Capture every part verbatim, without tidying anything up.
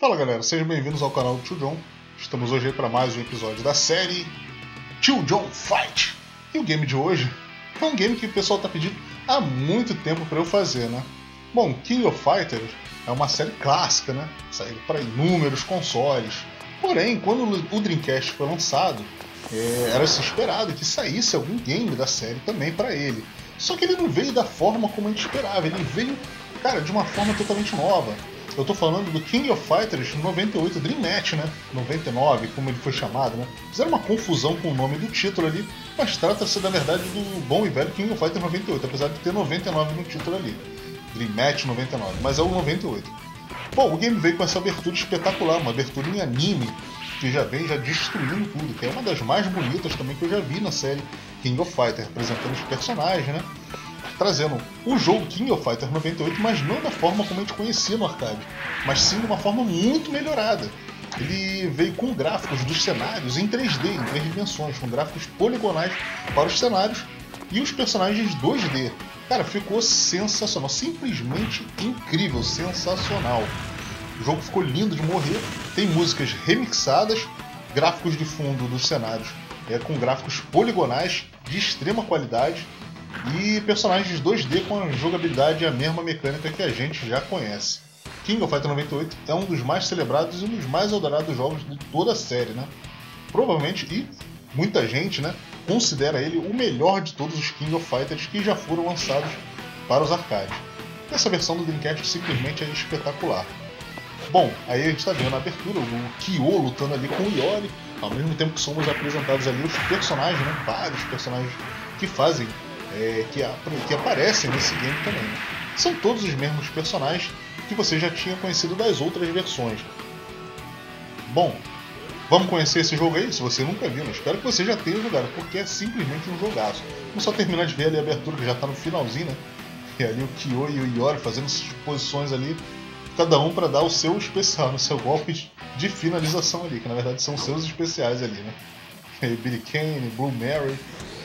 Fala galera, sejam bem-vindos ao canal do Tio John. Estamos hoje aí para mais um episódio da série Tio John Fight. E o game de hoje é um game que o pessoal está pedindo há muito tempo para eu fazer, né? Bom, King of Fighters é uma série clássica, né? Saiu para inúmeros consoles. Porém, quando o Dreamcast foi lançado, é, era esperado que saísse algum game da série também para ele. Só que ele não veio da forma como a gente esperava, ele veio, cara, de uma forma totalmente nova. Eu tô falando do King of Fighters noventa e oito Dream Match, né? noventa e nove, como ele foi chamado, né? Fizeram uma confusão com o nome do título ali, mas trata-se, na verdade, do bom e velho King of Fighters noventa e oito, apesar de ter noventa e nove no título ali. Dream Match noventa e nove, mas é o noventa e oito. Bom, o game veio com essa abertura espetacular, uma abertura em anime, que já vem já destruindo tudo, que é uma das mais bonitas também que eu já vi na série King of Fighters, apresentando os personagens, né? Trazendo o jogo King of Fighters noventa e oito, mas não da forma como a gente conhecia no arcade, mas sim de uma forma muito melhorada. Ele veio com gráficos dos cenários em três D, em três dimensões, com gráficos poligonais para os cenários e os personagens dois D. Cara, ficou sensacional, simplesmente incrível, sensacional. O jogo ficou lindo de morrer, tem músicas remixadas, gráficos de fundo dos cenários é, com gráficos poligonais de extrema qualidade e personagens dois D com a jogabilidade e a mesma mecânica que a gente já conhece. King of Fighters noventa e oito é um dos mais celebrados e um dos mais adorados jogos de toda a série, né? Provavelmente, e muita gente, né, considera ele o melhor de todos os King of Fighters que já foram lançados para os arcades. Essa versão do Dreamcast simplesmente é espetacular. Bom, aí a gente está vendo na abertura o Kyo lutando ali com o Iori, ao mesmo tempo que somos apresentados ali os personagens, né, vários personagens que fazem, é, que, a, que aparecem nesse game também, né? São todos os mesmos personagens que você já tinha conhecido das outras versões. Bom, vamos conhecer esse jogo aí? Se você nunca viu, mas espero que você já tenha jogado, porque é simplesmente um jogaço. Vamos só terminar de ver ali a abertura, que já está no finalzinho, né? E ali o Kyo e o Iori fazendo essas posições ali, cada um para dar o seu especial, o seu golpe de finalização ali, que na verdade são seus especiais ali, né? E Billy Kane, Blue Mary...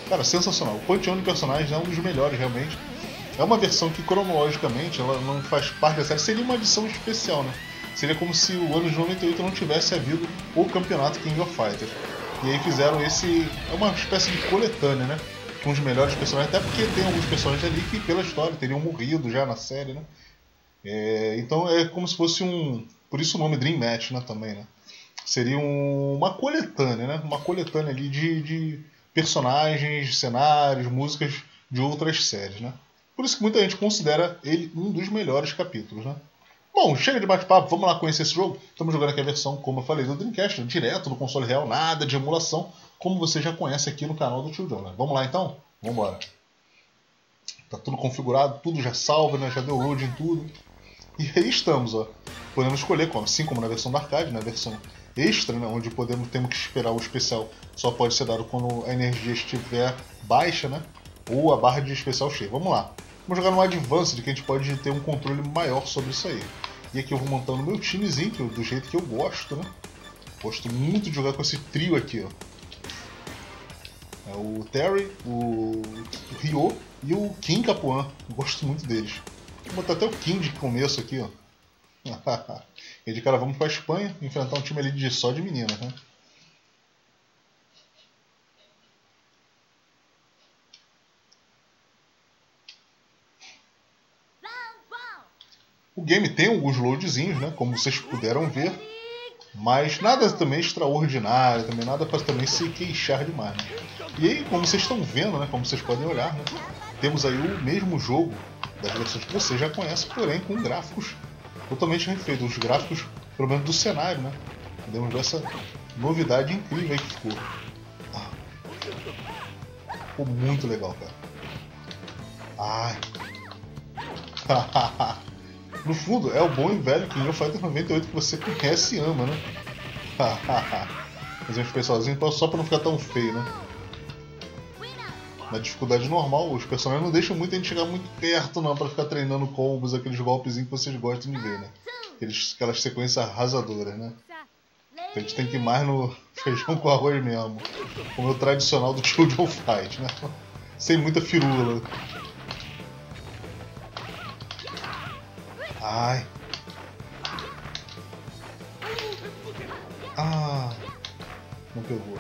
Cara, sensacional. O panteão de personagens é um dos melhores, realmente. É uma versão que, cronologicamente, ela não faz parte da série. Seria uma edição especial, né? Seria como se o ano de noventa e oito não tivesse havido o campeonato King of Fighters. E aí fizeram esse... É uma espécie de coletânea, né? Com os melhores personagens. Até porque tem alguns personagens ali que, pela história, teriam morrido já na série, né? É... Então é como se fosse um... Por isso o nome Dream Match, né? Também, né? Seria um... uma coletânea, né? Uma coletânea ali de... de... personagens, cenários, músicas de outras séries, né? Por isso que muita gente considera ele um dos melhores capítulos, né? Bom, chega de bate-papo, vamos lá conhecer esse jogo. Estamos jogando aqui a versão, como eu falei, do Dreamcast, direto do console real, nada de emulação, como você já conhece aqui no canal do Tio John, né? Vamos lá então? Vamos embora. Tá tudo configurado, tudo já salvo, né? Já deu load em tudo. E aí estamos, ó. Podemos escolher, assim como na versão do arcade, na versão extra, né, onde podemos, temos que esperar o especial, só pode ser dado quando a energia estiver baixa, né, ou a barra de especial cheia. Vamos lá, vamos jogar no Advanced, que a gente pode ter um controle maior sobre isso aí. E aqui eu vou montando meu timezinho, que eu, do jeito que eu gosto, né, gosto muito de jogar com esse trio aqui, ó. É o Terry, o, o Ryo e o Kim Capuan, gosto muito deles. Vou botar até o Kim de começo aqui, ó. E de cara vamos para a Espanha enfrentar um time ali de só de meninas, né? O game tem alguns loadzinhos, né? Como vocês puderam ver, mas nada também extraordinário, também nada para também se queixar demais, né? E aí, como vocês estão vendo, né? Como vocês podem olhar, né? Temos aí o mesmo jogo das versões que vocês já conhecem, porém com gráficos totalmente refeito, os gráficos, pelo menos do cenário, né? Podemos ver essa novidade incrível aí que ficou. Ah, ficou muito legal, cara. Ai. No fundo, é o bom e velho King of Fighters noventa e oito que você conhece e ama, né? Mas é um pessoalzinho só pra não ficar tão feio, né? Na dificuldade normal, os personagens não deixam muito a gente chegar muito perto, não, pra ficar treinando combos, aqueles golpezinhos que vocês gostam de ver, né? Aqueles, aquelas sequências arrasadoras, né? Então a gente tem que ir mais no feijão com arroz mesmo, como é o tradicional do Tio John Fight, né? Sem muita firula. Ai. Ah, não pegou.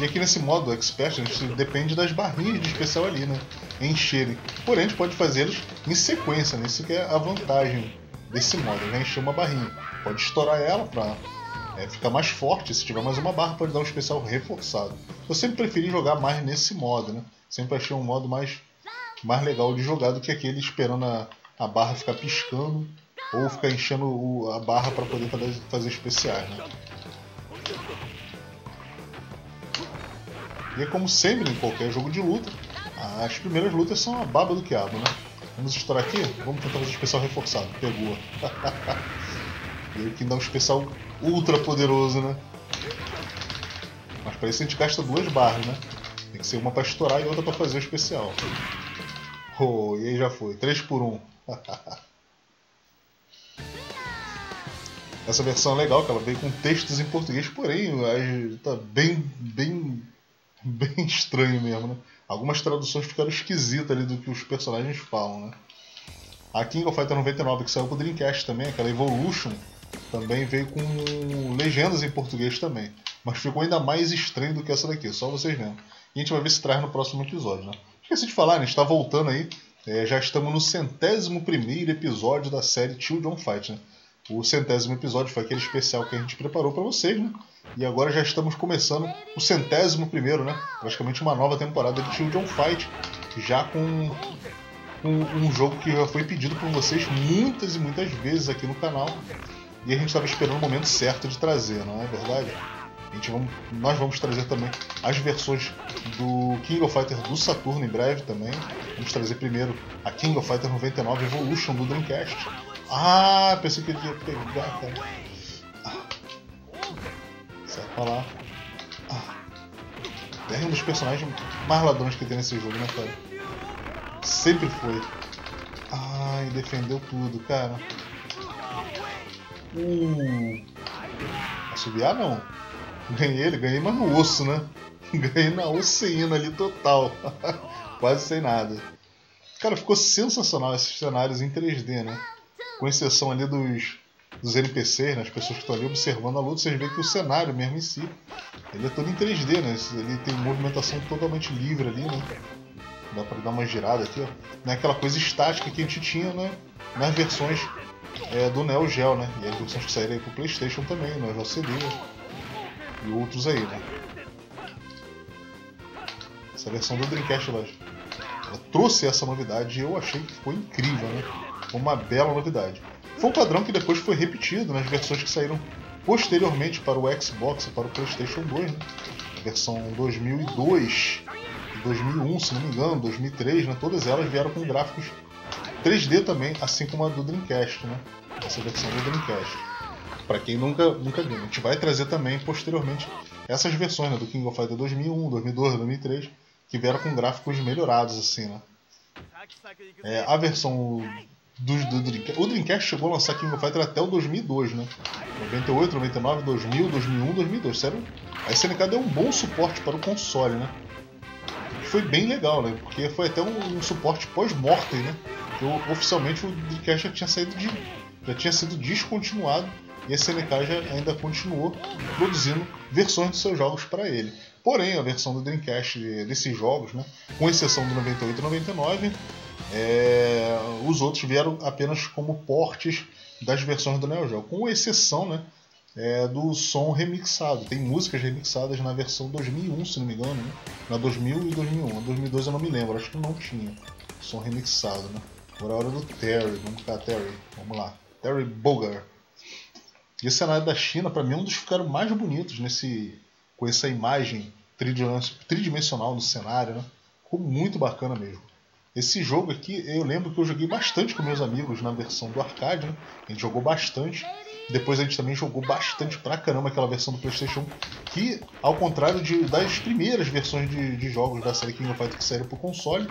E aqui nesse modo Expert, a gente depende das barrinhas de especial ali, né? Encherem. Porém, a gente pode fazê-los em sequência, né? Isso que é a vantagem desse modo, né? Encher uma barrinha. Pode estourar ela pra é, ficar mais forte. Se tiver mais uma barra, pode dar um especial reforçado. Eu sempre preferi jogar mais nesse modo, né? Sempre achei um modo mais, mais legal de jogar do que aquele esperando a, a barra ficar piscando ou ficar enchendo o, a barra para poder fazer, fazer especiais, né? E é como sempre em qualquer jogo de luta, as primeiras lutas são a baba do quiabo, né? Vamos estourar aqui? Vamos tentar fazer um especial reforçado. Pegou. E aí que dá um especial ultra poderoso, né? Mas para isso a gente gasta duas barras, né? Tem que ser uma para estourar e outra para fazer o especial. Oh, e aí já foi. três por um. Essa versão é legal, que ela veio com textos em português, porém tá bem... bem... bem estranho mesmo, né? Algumas traduções ficaram esquisitas ali do que os personagens falam, né? A King of Fighters noventa e nove, que saiu pro Dreamcast também, aquela Evolution, também veio com legendas em português também. Mas ficou ainda mais estranho do que essa daqui, só vocês lembram. E a gente vai ver se traz no próximo episódio, né? Esqueci de falar, né? A gente tá voltando aí, é, já estamos no centésimo primeiro episódio da série Tio John Fight, né? O centésimo episódio foi aquele especial que a gente preparou para vocês, né? E agora já estamos começando o centésimo primeiro, né? Praticamente uma nova temporada de Tio John Fight, já com, com um jogo que já foi pedido por vocês muitas e muitas vezes aqui no canal. E a gente estava esperando o momento certo de trazer, não é verdade? A gente vamos, nós vamos trazer também as versões do King of Fighters do Saturno em breve também. Vamos trazer primeiro a King of Fighters noventa e nove Evolution do Dreamcast. Ah, pensei que ele ia pegar, cara. Sai pra lá. Ah, é um dos personagens mais ladrões que tem nesse jogo, né, cara? Sempre foi. Ai, defendeu tudo, cara. Uh. Assobiar não. Ganhei ele, ganhei mas no osso, né? Ganhei na oceana ali total. Quase sem nada. Cara, ficou sensacional esses cenários em três D, né? Com exceção ali dos, dos N P Cs, né? As pessoas que estão ali observando a luta, vocês veem que o cenário mesmo em si, ele é todo em três D, né? Ele tem movimentação totalmente livre ali, né? Dá pra dar uma girada aqui, ó. Não é aquela coisa estática que a gente tinha, né? Nas versões é, do Neo Geo, né? E as versões que saíram aí pro PlayStation também, Neo Geo C D e outros aí, né? Essa versão do Dreamcast, ela, ela trouxe essa novidade e eu achei que ficou incrível, né? Uma bela novidade. Foi um padrão que depois foi repetido nas versões que saíram posteriormente para o Xbox e para o PlayStation dois, né? Versão dois mil e dois, dois mil e um, se não me engano, dois mil e três, né? Todas elas vieram com gráficos três D também, assim como a do Dreamcast, né? Essa versão do Dreamcast. Para quem nunca, nunca viu, a gente vai trazer também posteriormente essas versões, né? Do King of Fighters dois mil e um, dois mil e dois, dois mil e três, que vieram com gráficos melhorados, assim, né? É, a versão Do, do, do Dreamcast. O Dreamcast chegou a lançar King of Fighters até o dois mil e dois, né? noventa e oito, noventa e nove, dois mil, dois mil e um, dois mil e dois. Sério? A S N K deu um bom suporte para o console, né? Foi bem legal, né? Porque foi até um, um suporte pós-mortem, né? Porque, oficialmente o Dreamcast já tinha saído de, já tinha sido descontinuado e a S N K já ainda continuou produzindo versões dos seus jogos para ele. Porém, a versão do Dreamcast desses jogos, né? Com exceção do noventa e oito e noventa e nove, É, os outros vieram apenas como portes das versões do Neo Geo, com exceção, né, é, do som remixado. Tem músicas remixadas na versão dois mil e um, se não me engano, né? Na dois mil e dois mil e um. Na dois mil e dois eu não me lembro, acho que não tinha som remixado, né? Agora é a hora do Terry, vamos cá, Terry, vamos lá, Terry Bogard. E o cenário da China, para mim, é um dos que ficaram mais bonitos nesse, com essa imagem tridimensional no cenário, né? Ficou muito bacana mesmo. Esse jogo aqui, eu lembro que eu joguei bastante com meus amigos na versão do arcade, né? A gente jogou bastante. Depois a gente também jogou bastante pra caramba aquela versão do PlayStation, que, ao contrário de, das primeiras versões de, de jogos da série King of Fighters que saíram pro console,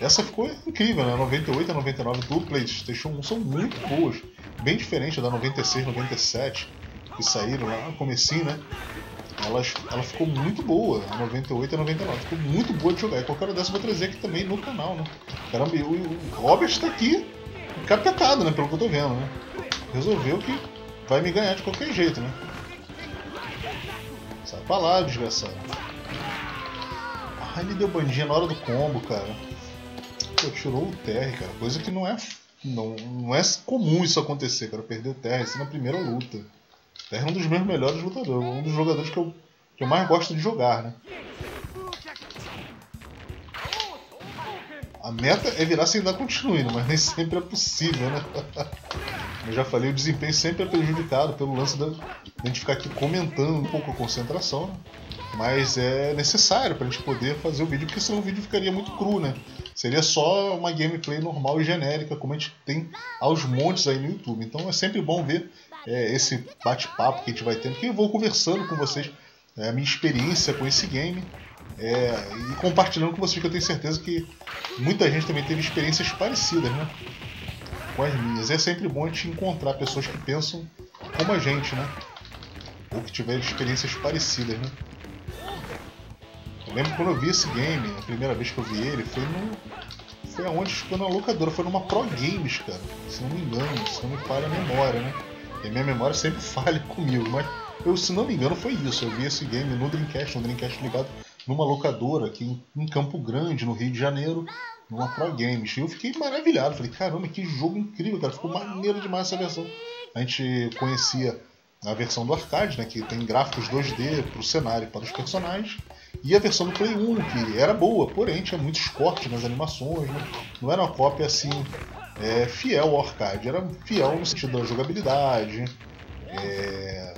essa ficou incrível, né? noventa e oito a noventa e nove do PlayStation um são muito boas, bem diferente da noventa e seis, noventa e sete, que saíram lá no comecinho, né? Ela, ela ficou muito boa, a noventa e oito e a noventa e nove, ficou muito boa de jogar. E qualquer hora dessa eu vou trazer aqui também no canal, né? Caramba, e o Robert tá aqui encapetado, né? Pelo que eu tô vendo, né? Resolveu que vai me ganhar de qualquer jeito, né? Sai pra lá, desgraçado. Ah, ele deu bandinha na hora do combo, cara. Pô, tirou o T R, cara. Coisa que não é, não, não é comum isso acontecer, cara. Perder o T R, isso na primeira luta. O T R é um dos meus melhores lutadores. Um dos jogadores que eu, que eu mais gosto de jogar, né? A meta é virar sem dar continuando, mas nem sempre é possível, né? Eu já falei, o desempenho sempre é prejudicado pelo lance da, da gente ficar aqui comentando um pouco a concentração, né? Mas é necessário pra gente poder fazer o vídeo, porque senão o vídeo ficaria muito cru, né? Seria só uma gameplay normal e genérica, como a gente tem aos montes aí no YouTube. Então é sempre bom ver é, esse bate-papo que a gente vai tendo, que eu vou conversando com vocês é, a minha experiência com esse game. É, e compartilhando com vocês, que eu tenho certeza que muita gente também teve experiências parecidas, né, com as minhas. É sempre bom a gente encontrar pessoas que pensam como a gente, né, ou que tiveram experiências parecidas, né. Eu lembro quando eu vi esse game, a primeira vez que eu vi ele foi no... foi aonde? Foi na locadora, foi numa Pro Games, cara, se não me engano, se não me falha a memória, né. E a minha memória sempre falha comigo, mas eu, se não me engano, foi isso. Eu vi esse game no Dreamcast, no Dreamcast ligado numa locadora aqui em Campo Grande, no Rio de Janeiro, numa Pro Games. E eu fiquei maravilhado, falei, caramba, que jogo incrível, cara, ficou maneiro demais essa versão. A gente conhecia a versão do arcade, né, que tem gráficos dois D para o cenário e para os personagens, e a versão do Play um, que era boa, porém tinha muitos cortes nas animações, né? Não era uma cópia assim é, fiel ao arcade, era fiel no sentido da jogabilidade, é,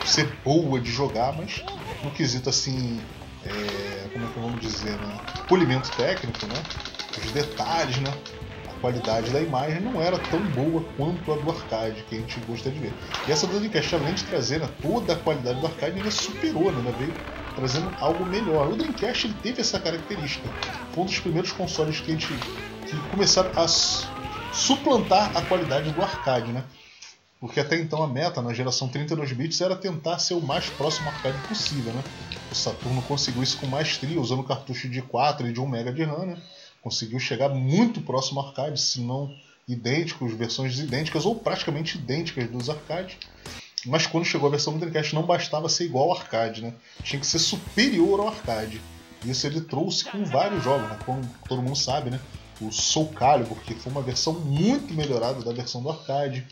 de ser boa de jogar, mas no quesito assim... É, como é que vamos dizer, né? Polimento técnico, né? Os detalhes, né? A qualidade da imagem não era tão boa quanto a do arcade, que a gente gosta de ver. E essa do Dreamcast, além de trazer, né, toda a qualidade do arcade, ainda superou, né? Veio trazendo algo melhor. O Dreamcast, ele teve essa característica. Foi um dos primeiros consoles que a gente que começaram a suplantar a qualidade do arcade, né? Porque até então a meta na geração trinta e dois bits era tentar ser o mais próximo arcade possível, né? O Saturno conseguiu isso com maestria, usando cartucho de quatro e de um mega de RAM, né? Conseguiu chegar muito próximo ao arcade, se não idênticos, versões idênticas ou praticamente idênticas dos arcades. Mas quando chegou a versão do Dreamcast não bastava ser igual ao arcade, né? Tinha que ser superior ao arcade. Isso ele trouxe com vários jogos, né? Como todo mundo sabe, né? O Soul Calibur, que foi uma versão muito melhorada da versão do arcade.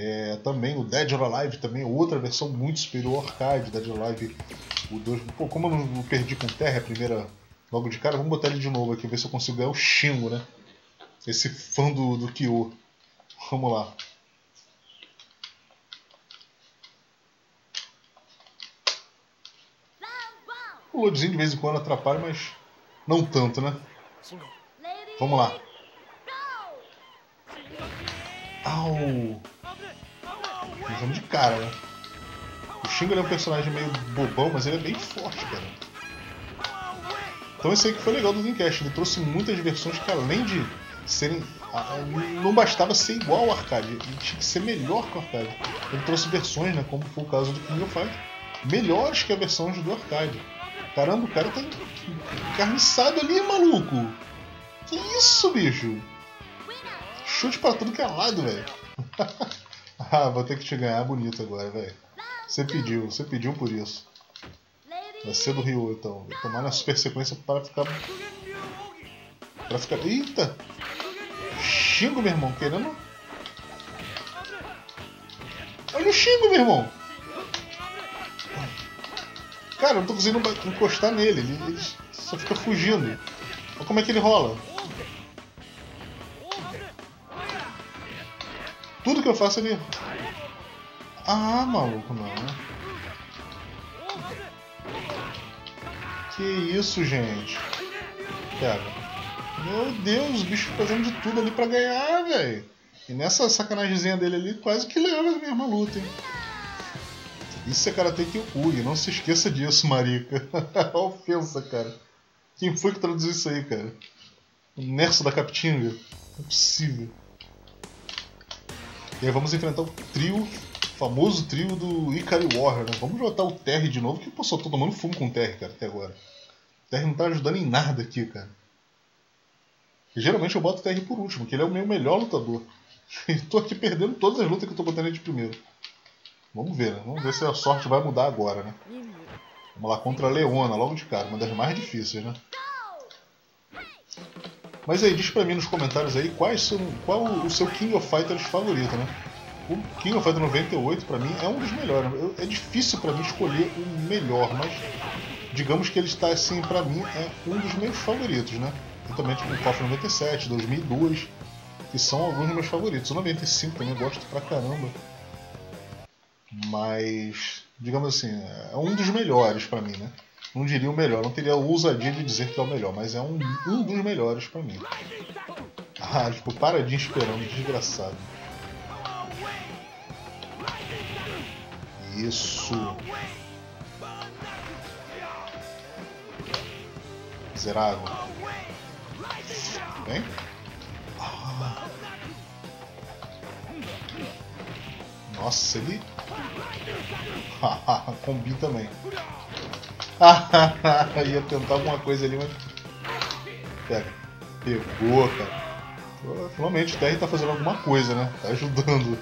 É, também o Dead or Alive, também outra versão muito superior ao arcade. Dead or Alive, o dois. Pô, como eu não perdi com terra a primeira logo de cara, vamos botar ele de novo aqui, ver se eu consigo ganhar o Shingo, né? Esse fã do, do Kyo. Vamos lá. O loadzinho de vez em quando atrapalha, mas não tanto, né? Vamos lá. Au! Vamos de cara, né? O Shingo é um personagem meio bobão, mas ele é bem forte, cara. Então esse aí que foi legal do Dreamcast. Ele trouxe muitas versões que, além de serem... não bastava ser igual ao arcade, ele tinha que ser melhor que o arcade. Ele trouxe versões, né, como foi o caso do King of Fighters, melhores que a versão do arcade. Caramba, o cara tá encarniçado ali, maluco! Que isso, bicho? Chute pra tudo que é lado, velho. Ah, vou ter que te ganhar bonito agora, velho. Você pediu, você pediu por isso. Vai ser do Ryu, então. Vou tomar na super sequência para ficar... Pra ficar... Eita! Shingo, meu irmão, querendo... Olha o Shingo, meu irmão! Cara, eu não tô conseguindo encostar nele. Ele, ele só fica fugindo. Olha como é que ele rola. Tudo que eu faço ele... Ah, maluco, não. Que isso, gente. Cara. Meu Deus, o bicho fazendo de tudo ali pra ganhar, velho. E nessa sacanagemzinha dele ali, quase que leva a mesma luta, hein. Isso é Karate Kyokugi, não se esqueça disso, marica. Ofensa, cara. Quem foi que traduziu isso aí, cara? O Nerso da Capitinga? Não é possível. E aí vamos enfrentar o trio, famoso trio do Ikari Warriors, né? Vamos botar o Terry de novo, que pô, só tô tomando fumo com o Terry, cara, até agora. O Terry não tá ajudando em nada aqui, cara. E, geralmente eu boto o Terry por último, que ele é o meu melhor lutador. E tô aqui perdendo todas as lutas que eu tô botando ele de primeiro. Vamos ver, né? Vamos ver se a sorte vai mudar agora, né? Vamos lá, contra a Leona, logo de cara. Uma das mais difíceis, né? Mas aí, diz pra mim nos comentários aí quais são, qual o seu King of Fighters favorito, né? O King of Fighters noventa e oito, pra mim, é um dos melhores. Eu, é difícil pra mim escolher o melhor, mas digamos que ele está, assim, pra mim, é um dos meus favoritos, né? Eu também tipo o K O F noventa e sete, dois mil e dois, que são alguns dos meus favoritos. O noventa e cinco também eu gosto pra caramba. Mas, digamos assim, é um dos melhores pra mim, né? Não diria o melhor, não teria a ousadia de dizer que é o melhor, mas é um, um dos melhores pra mim. Ah, tipo, paradinho esperando, desgraçado. Isso. Zerado. Bem? Ah. Nossa, ele... Haha, combi também. Ia tentar alguma coisa ali, mas... Pega. Pegou, cara. Finalmente o Terry tá fazendo alguma coisa, né? Tá ajudando.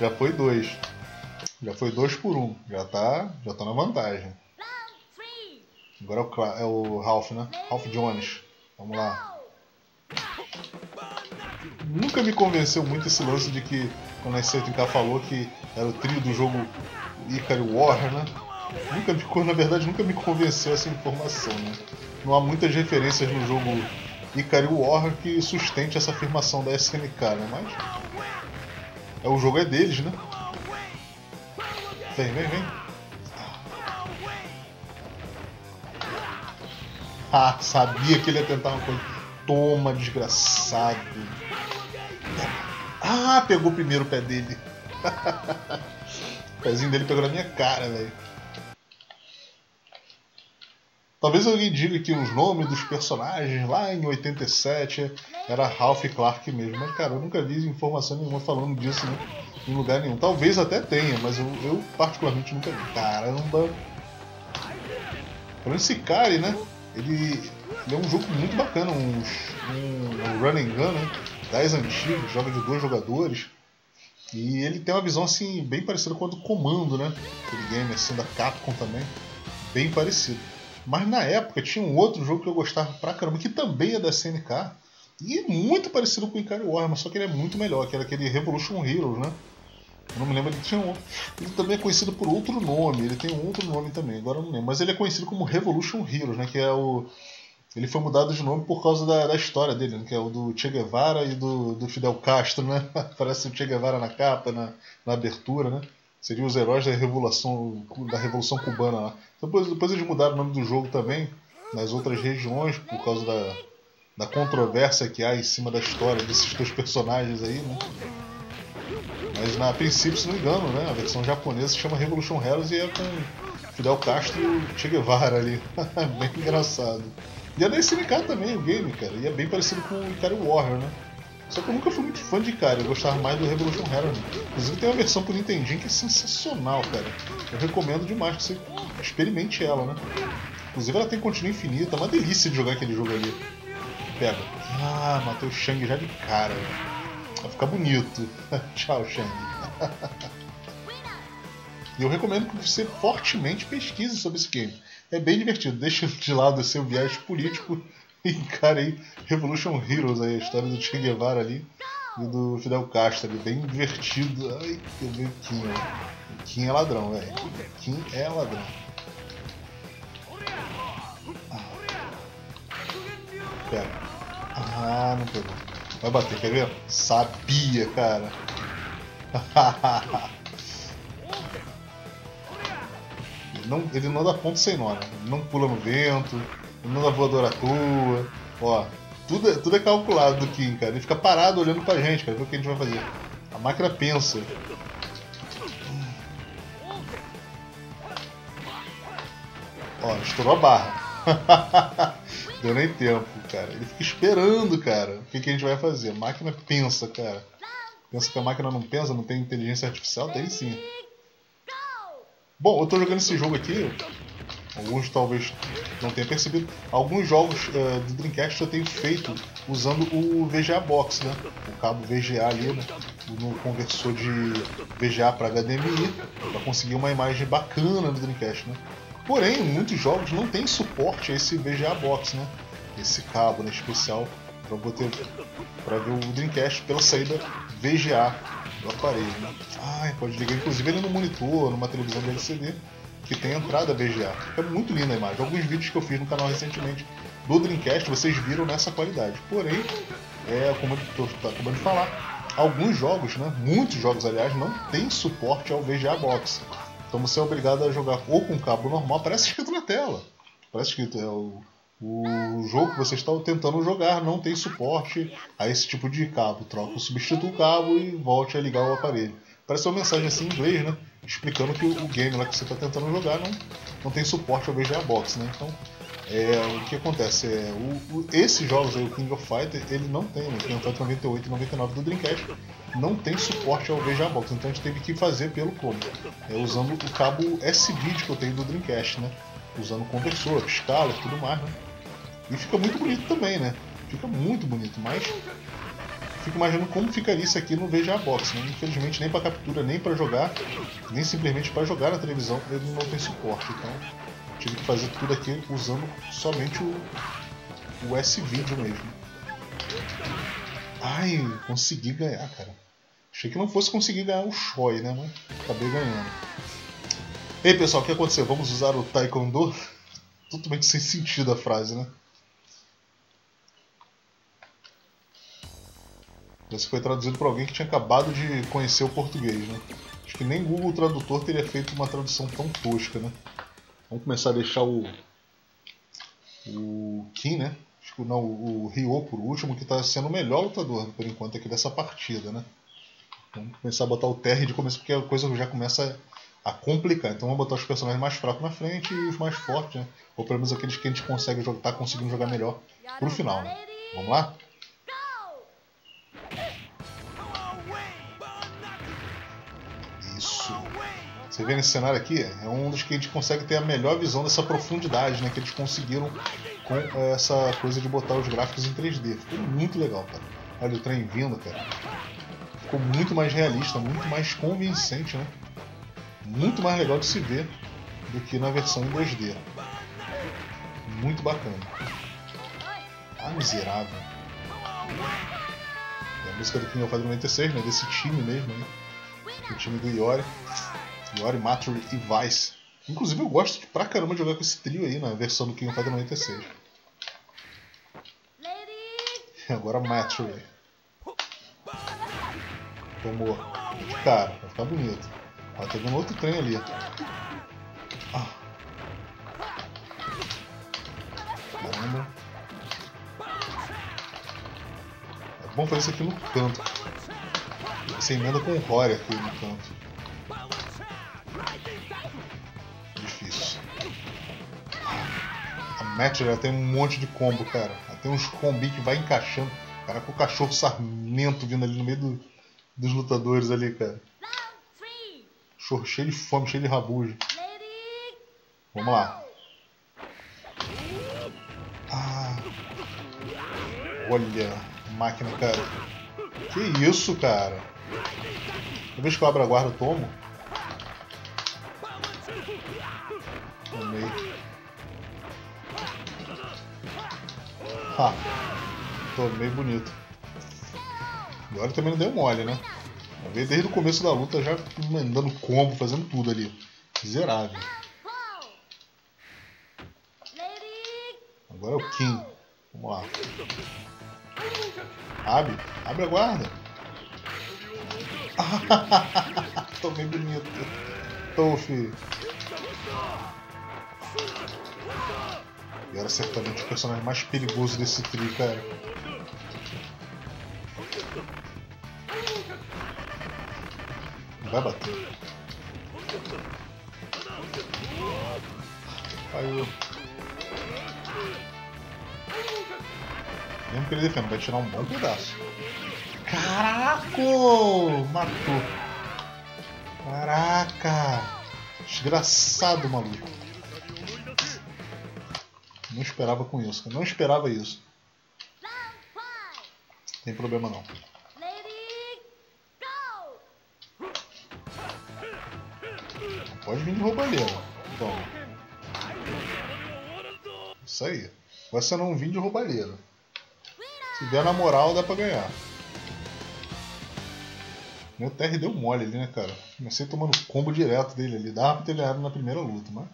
Já foi dois. Já foi dois por um. Já tá, já tá na vantagem. Agora é o, Cla é o Ralph, né? Ralph Jones. Vamos lá. Nunca me convenceu muito esse lance de que... Quando a S N K falou que era o trio do jogo Ikari Warriors, né? Nunca me, na verdade, nunca me convenceu essa informação, né? Não há muitas referências no jogo Ikari Warrior que sustente essa afirmação da S N K, né? Mas... É, o jogo é deles, né? Vem, vem, vem. Ah, sabia que ele ia tentar uma coisa. Toma, desgraçado. Ah, pegou primeiro o pé dele. O pezinho dele pegou na minha cara, velho. Talvez alguém diga que os nomes dos personagens lá em oitenta e sete era Ralph e Clark mesmo. Mas, cara, eu nunca vi informação nenhuma falando disso, né, em lugar nenhum. Talvez até tenha, mas eu, eu particularmente nunca vi. Caramba! Falando esse cara, né? Ele, ele é um jogo muito bacana, um, um, um run and gun, né? Das antigas, joga de dois jogadores. E ele tem uma visão, assim, bem parecida com a do Comando, né? Aquele game, assim, da Capcom também. Bem parecido. Mas na época tinha um outro jogo que eu gostava pra caramba, que também é da S N K, e é muito parecido com o Ikari Warriors, mas só que ele é muito melhor, que era aquele Revolution Heroes, né? Eu não me lembro, ele tinha um... Ele também é conhecido por outro nome, ele tem um outro nome também, agora eu não lembro. Mas ele é conhecido como Revolution Heroes, né? Que é o... Ele foi mudado de nome por causa da, da história dele, né? Que é o do Che Guevara e do, do Fidel Castro, né? Parece o Che Guevara na capa, na, na abertura, né? Seriam os heróis da Revolução, da Revolução Cubana lá. Depois, depois eles mudaram o nome do jogo também, nas outras regiões, por causa da, da controvérsia que há em cima da história desses dois personagens aí, né? Mas na princípio, se não me engano, né? A versão japonesa se chama Revolution Heroes e é com Fidel Castro e o Che Guevara ali. Bem engraçado. E é da S N K também o game, cara. E é bem parecido com o Ikari Warrior, né? Só que eu nunca fui muito fã de Ikari, eu gostava mais do Revolution Heroes. Inclusive tem uma versão pro Nintendim que é sensacional, cara. Eu recomendo demais que você experimente ela, né? Inclusive ela tem continua infinita, é uma delícia de jogar aquele jogo ali. Pega. Ah, matei o Shang já de cara. Vai ficar bonito. Tchau, Shang. E eu recomendo que você fortemente pesquise sobre esse game. É bem divertido. Deixa de lado o seu viés político e encare aí Revolution Heroes, aí, a história do Che Guevara ali e do Fidel Castro. Ali. Bem divertido. Ai, que bem Kim. Kim é ladrão, velho. Kim é ladrão. Ah. Pera. Ah, não pegou. Vai bater, quer ver? Sabia, cara. Não, ele não dá ponto sem nó, né? Ele não pula no vento, ele não dá voadora à toa, ó, tudo é, tudo é calculado do King, cara, ele fica parado olhando pra gente, cara, ver o que a gente vai fazer. A máquina pensa. Ó, estourou a barra. Deu nem tempo, cara, ele fica esperando, cara, o que a gente vai fazer. A máquina pensa, cara. Pensa que a máquina não pensa, não tem inteligência artificial? Tem sim. Bom, eu tô jogando esse jogo aqui, alguns talvez não tenham percebido, alguns jogos uh, do Dreamcast eu tenho feito usando o V G A box, né? O cabo V G A ali, né? No conversor de V G A para H D M I, para conseguir uma imagem bacana do Dreamcast, né? Porém, muitos jogos não têm suporte a esse V G A box, né? Esse cabo, né, especial para ver o Dreamcast pela saída V G A do aparelho, né? Ah, pode ligar inclusive ele no monitor, numa televisão de L C D que tem entrada V G A. É muito linda a imagem. Alguns vídeos que eu fiz no canal recentemente do Dreamcast vocês viram nessa qualidade. Porém, é, como eu estou acabando de falar, alguns jogos, né, muitos jogos aliás, não tem suporte ao V G A box. Então você é obrigado a jogar ou com cabo normal, parece escrito na tela, parece escrito, é o, o jogo que você está tentando jogar não tem suporte a esse tipo de cabo, troca, substitua o cabo e volte a ligar o aparelho. Parece uma mensagem assim em inglês, né, explicando que o game lá que você está tentando jogar não, não tem suporte ao V G A box, né? Então é, o que acontece é, o, o, esses jogos aí, o King of Fighters, ele não tem, né? King of Fighters noventa e oito e noventa e nove do Dreamcast não tem suporte ao V G A box, então a gente teve que fazer pelo como? É, usando o cabo S-Video que eu tenho do Dreamcast, né? Usando o conversor, escala e tudo mais, né? E fica muito bonito também, né? Fica muito bonito, mas fico imaginando como ficaria isso aqui no V G A box, né? Infelizmente nem para captura, nem para jogar, nem simplesmente para jogar na televisão ele não tem suporte, então tive que fazer tudo aqui usando somente o, o S-Video mesmo. Ai, consegui ganhar, cara. Achei que não fosse conseguir ganhar o Shoy, né? Mas acabei ganhando. Ei, pessoal, o que aconteceu? Vamos usar o Taekwondo? Totalmente sem sentido a frase, né? Essa foi traduzido por alguém que tinha acabado de conhecer o português, né? Acho que nem Google Tradutor teria feito uma tradução tão tosca, né? Vamos começar a deixar o, o Kim, né? Acho que não, o Ryo por último, que está sendo o melhor lutador por enquanto aqui dessa partida, né? Vamos começar a botar o Terry de começo, porque a coisa já começa a complicar. Então vamos botar os personagens mais fracos na frente e os mais fortes, né? Ou pelo menos aqueles que a gente consegue jogar, tá conseguindo jogar melhor pro final, né? Vamos lá? Isso. Você vê nesse cenário aqui, é um dos que a gente consegue ter a melhor visão dessa profundidade, né, que eles conseguiram com essa coisa de botar os gráficos em três D. Ficou muito legal, cara. Olha o trem vindo, cara. Ficou muito mais realista, muito mais convincente, né? Muito mais legal de se ver do que na versão em dois D. Muito bacana. Ah, miserável. É a música do King of Fighters noventa e seis, né, desse time mesmo, né? O time do Iori. Yori, Matsuri e Vice. Inclusive eu gosto de, pra caramba de jogar com esse trio aí na versão do King of Fighters noventa e seis. Agora Matsuri. Tomou. Cara, vai ficar bonito. Ó, tá vendo outro trem ali. Ah. Caramba. É bom fazer isso aqui no canto. Você emenda com o Rory aqui no canto. Match, ela tem um monte de combo, cara. Ela tem uns combi que vai encaixando. Cara, com o cachorro sarmento vindo ali no meio do, dos lutadores ali, cara. Cachorro cheio de fome, cheio de rabuja. Vamos lá. Ah. Olha a máquina, cara. Que isso, cara. Toda vez que eu abro a guarda, eu tomo. Tomei. Ah, tomei bonito. Agora também não deu mole, né? Eu veio desde o começo da luta já mandando combo, fazendo tudo ali. Miserável. Agora é o King. Vamos lá. Abre. Abre a guarda. Tomei bonito. Tô, filho. E era certamente o personagem mais perigoso desse trio, cara. Não vai bater. Caiu. Mesmo que ele defenda, vai tirar um bom pedaço. Caraca! Matou. Caraca! Desgraçado, maluco. Não esperava com isso, não esperava isso. Tem problema não. Não pode vir de roubalheira. Toma. Isso aí. Mas se eu não vim de roubalheiro. Se der na moral, dá pra ganhar. Meu T R deu mole ali, né, cara? Comecei tomando combo direto dele ali. Dava pra ter ganhado na primeira luta, mas...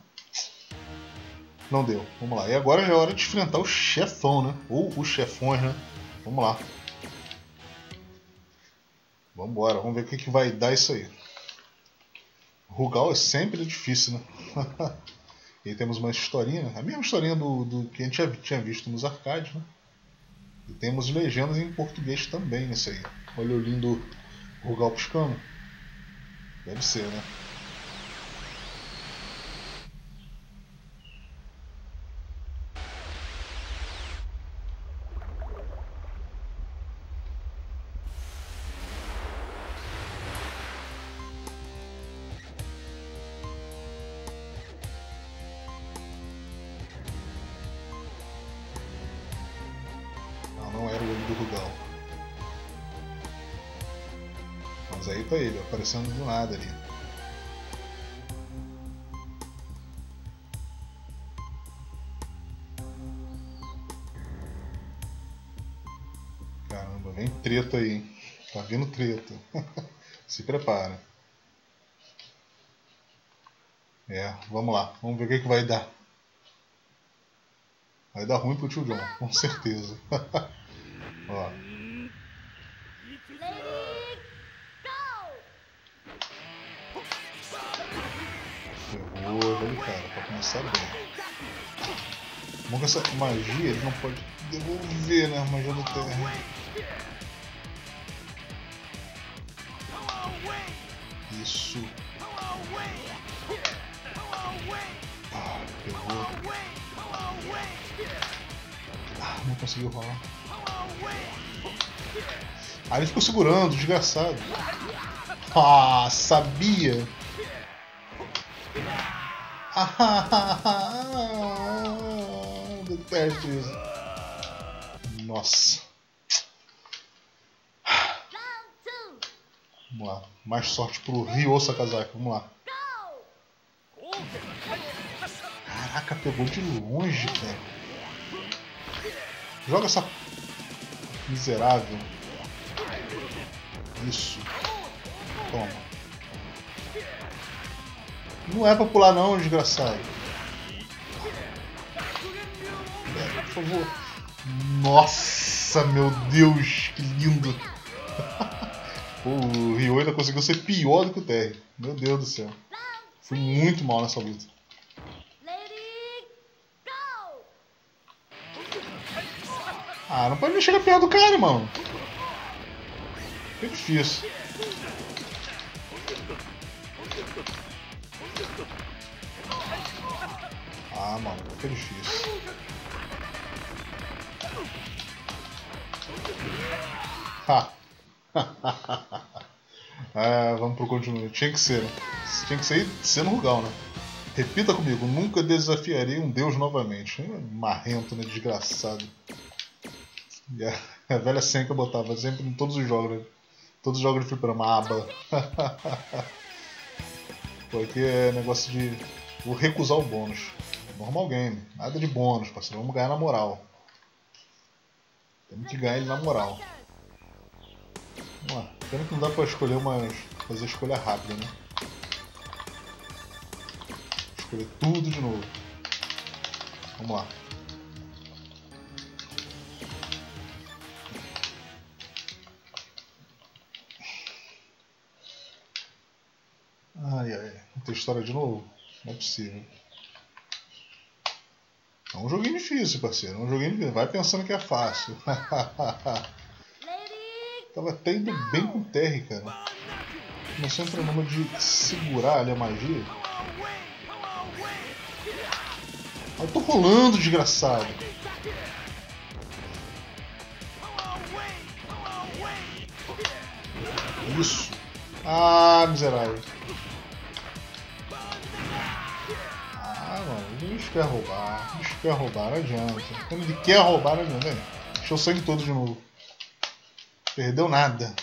não deu. Vamos lá. E agora já é hora de enfrentar o chefão, né? Ou os chefões, né? Vamos lá. Vambora. Vamos ver o que, que vai dar isso aí. Rugal é sempre difícil, né? E aí temos uma historinha. A mesma historinha do, do que a gente já tinha visto nos arcades, né? E temos legendas em português também nisso aí. Olha o lindo... Rugal piscando? Deve ser, né? Não, não era o olho do Rugal. Mas aí tá ele, aparecendo do nada ali. Caramba, vem treta aí, hein? Tá vindo treta. Se prepara. É, vamos lá. Vamos ver o que, que vai dar. Vai dar ruim pro Tio John, com certeza. Ó. Cara, pra começar bem. Bom que essa magia ele não pode devolver, né? A magia do terra. Isso. Ah, pegou. Ah, não conseguiu rolar. Ah, ele ficou segurando, desgraçado. Ah, sabia! Detesto isso. Nossa. Vamos lá. Mais sorte pro Ryo Sakazaki. Vamos lá. Caraca, pegou de longe, cara. Joga essa... miserável. Isso. Toma. Não é pra pular não, desgraçado. É, por favor. Nossa, meu Deus, que lindo. O Ryo ainda conseguiu ser pior do que o Terry. Meu Deus do céu. Fui muito mal nessa luta. Ah, não pode nem chegar perto do cara, mano. Que difícil. Ah, mano, que difícil. Ha! Ah, vamos pro continuo. Tinha que ser, né? Tinha que ser sendo Rugal, né? Repita comigo, nunca desafiarei um deus novamente. Marrento, né? Desgraçado. E a, a velha senha que eu botava sempre em todos os jogos, né? Todos os jogos eu fui pra uma aba. Porque é negócio de... vou recusar o bônus. Normal game. Nada de bônus, parceiro. Vamos ganhar na moral. Temos que ganhar ele na moral. Vamos lá. Pena que não dá pra escolher umas... fazer escolha rápida, né? Escolher tudo de novo. Vamos lá. Ai, ai. Não tem história de novo? Não é possível. É um joguinho difícil, parceiro. É um joguinho difícil. Vai pensando que é fácil. Tava até indo bem com o Terry, cara. Começou um problema de segurar ali a magia. Eu tô rolando, desgraçado. Isso. Ah, miserável. Bicho quer roubar, bicho quer roubar, não adianta. Quando ele quer roubar, não adianta. Deixou o sangue todo de novo. Perdeu nada.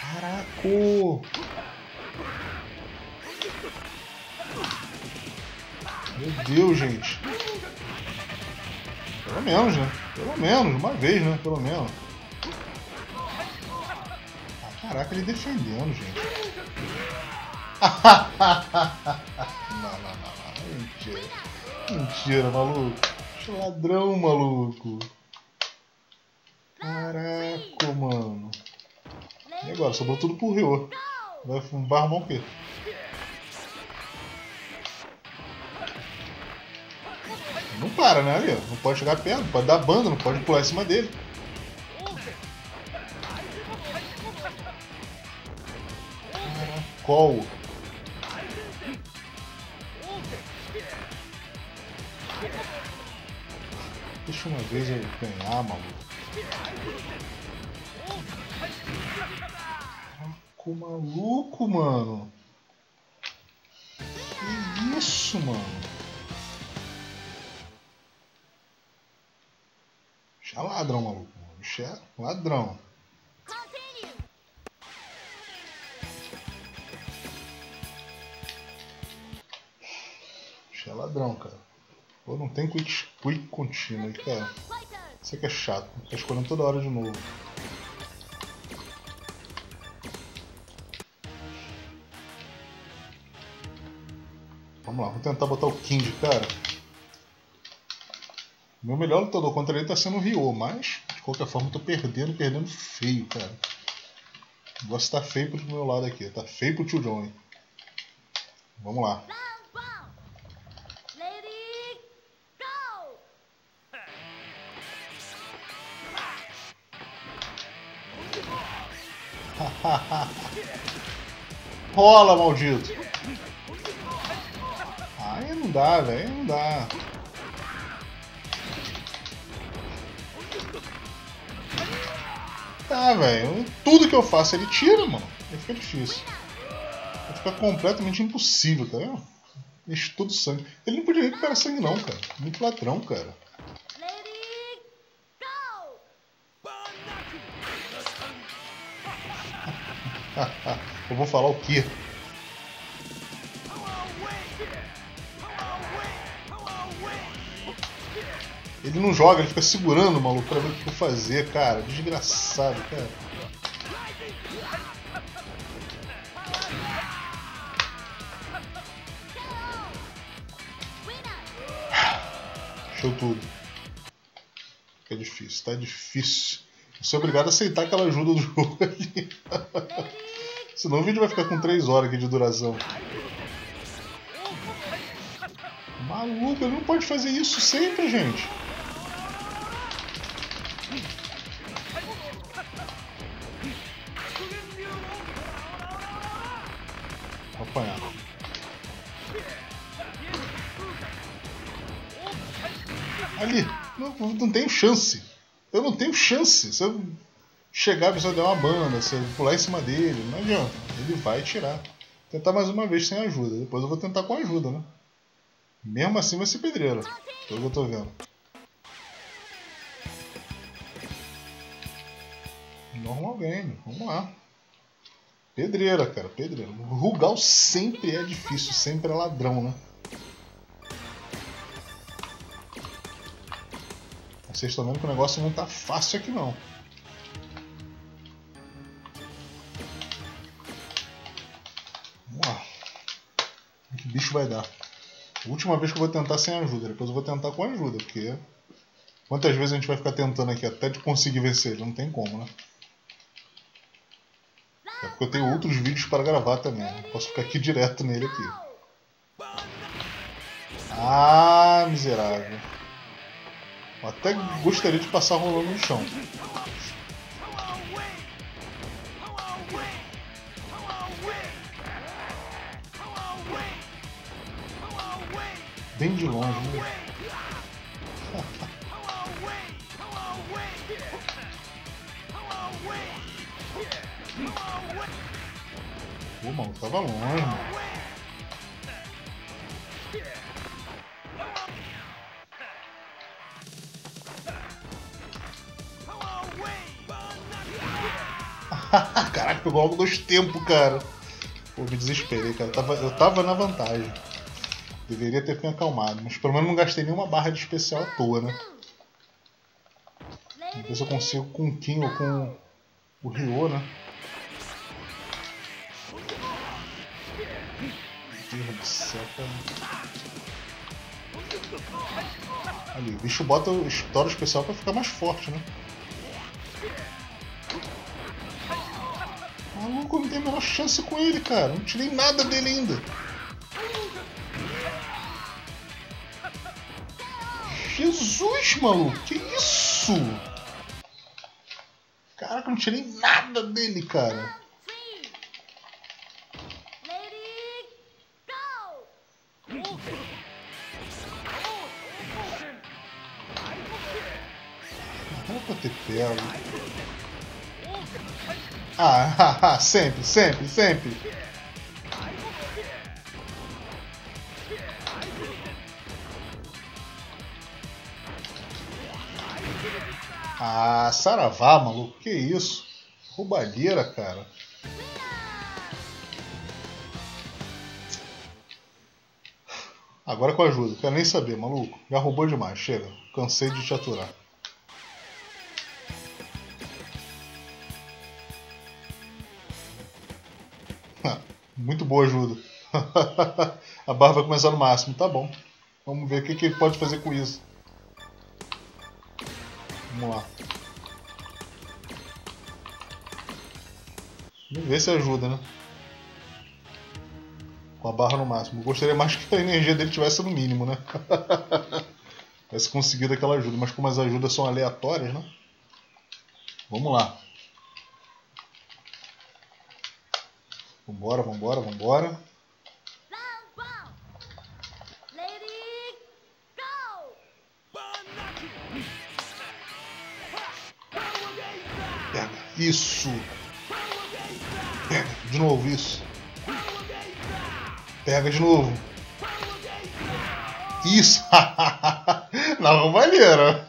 Caraca, cu! Meu Deus, gente! Pelo menos, né? Pelo menos, uma vez, né? Pelo menos. Ah, caraca, ele defendendo, gente. Não, não, não, não. Mentira. Mentira, maluco. Ladrão, maluco. Caraca, mano. E agora? Sobrou tudo pro Ryo. Vai fumar armar o quê? Não para, né, ali? Não pode chegar perto, não pode dar banda, não pode pular em cima dele. Caracol. Deixa uma vez eu ganhar, maluco. Caraca, maluco, mano. Que isso, mano. É ladrão, maluco. O bicho é ladrão. O bicho é ladrão, cara. Pô, não tem quick, quick contínuo aí, cara. Isso aqui é chato. Fica escolhendo toda hora de novo. Vamos lá, vou tentar botar o King, cara. Meu melhor lutador contra ele tá sendo o Ryo, mas de qualquer forma eu tô perdendo, perdendo feio, cara. O negócio tá feio pro meu lado aqui, tá feio pro Tio John, hein? Vamos lá. Rola, maldito! Aí não dá, velho, não dá. Tá, velho. Tudo que eu faço ele tira, mano. Aí fica difícil. Vai ficar completamente impossível, tá vendo? Enche todo sangue. Ele não podia recuperar sangue não, cara. Muito ladrão, cara. Eu vou falar o quê? Ele não joga, ele fica segurando o maluco pra ver o que eu fazer, cara. Desgraçado, cara. Show tudo. Fica difícil, tá difícil. Eu sou obrigado a aceitar aquela ajuda do jogo ali. Senão o vídeo vai ficar com três horas aqui de duração. Maluco, ele não pode fazer isso sempre, gente. Vou apanhar. Ali, não, não tenho chance. Eu não tenho chance. Se eu chegar, a pessoa der uma banda, se eu pular em cima dele, não adianta. Ele vai tirar. Vou tentar mais uma vez sem ajuda. Depois eu vou tentar com ajuda, né? Mesmo assim vai ser pedreiro, pelo que eu tô vendo. Normal game, vamos lá. Pedreira, cara, pedreira. Rugal sempre é difícil, sempre é ladrão, né? Vocês estão vendo que o negócio não tá fácil aqui não. Vamos lá. O que bicho vai dar? Última vez que eu vou tentar sem ajuda, depois eu vou tentar com ajuda, porque... Quantas vezes a gente vai ficar tentando aqui até de conseguir vencer ele? Não tem como, né? É porque eu tenho outros vídeos para gravar também, né? Posso ficar aqui direto nele aqui. Ah, miserável. Eu até gostaria de passar rolando no chão. Bem de longe, né? Pô, mano, tava longe, mano. Caraca, pegou logo dois tempos, cara. Pô, me desesperei, cara. Eu tava, eu tava na vantagem. Deveria ter me acalmado. Mas pelo menos não gastei nenhuma barra de especial à toa, né? Vamos ver se eu consigo com o King ou com o Ryo, né? Meu Deus do céu, cara. Ali, o bicho bota o estouro especial pra ficar mais forte, né? Maluco, eu não tenho a menor chance com ele, cara. Não tirei nada dele ainda. Jesus, maluco, que isso? Caraca, eu não tirei nada dele, cara. Não vou ter pego. Ah, ah, ah, sempre, sempre, sempre. Ah, saravá, maluco, que isso? Roubalheira, cara. Agora com a ajuda, quero nem saber, maluco. Já roubou demais, chega. Cansei de te aturar. Muito boa ajuda. A barra vai começar no máximo, tá bom. Vamos ver o que, que ele pode fazer com isso. Vamos lá. Vamos ver se ajuda, né? Com a barra no máximo. Eu gostaria mais que a energia dele tivesse no mínimo, né? Tivesse conseguido aquela ajuda. Mas como as ajudas são aleatórias, né? Vamos lá. Vambora, vambora, vambora. Pega, isso. Pega, de novo, isso. Pega de novo. Isso. Na roubalheira.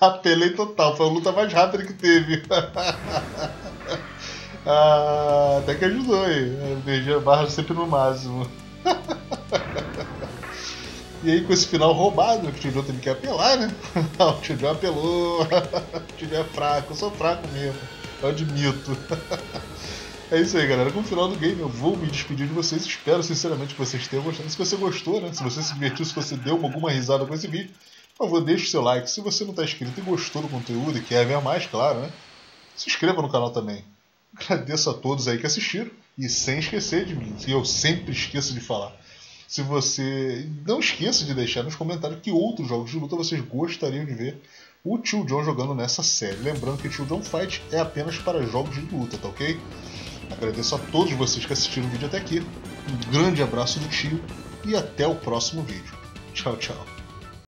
Apelei total, foi a luta mais rápida que teve. Ah, até que ajudou aí. Energia barra sempre no máximo. E aí com esse final roubado, que o Tio John teve que apelar, né? O Tio John apelou. O Tio John é fraco, eu sou fraco mesmo. Eu admito. É isso aí, galera. Com o final do game eu vou me despedir de vocês. Espero sinceramente que vocês tenham gostado. Se você gostou, né? Se você se divertiu, se você deu alguma risada com esse vídeo, por favor, deixe o seu like. Se você não está inscrito e gostou do conteúdo e quer ver mais, claro, né? Se inscreva no canal também. Agradeço a todos aí que assistiram e sem esquecer de mim, que eu sempre esqueço de falar. Se você não esqueça de deixar nos comentários que outros jogos de luta vocês gostariam de ver o Tio John jogando nessa série. Lembrando que o Tio John Fight é apenas para jogos de luta, tá ok? Agradeço a todos vocês que assistiram o vídeo até aqui. Um grande abraço do tio e até o próximo vídeo. Tchau, tchau.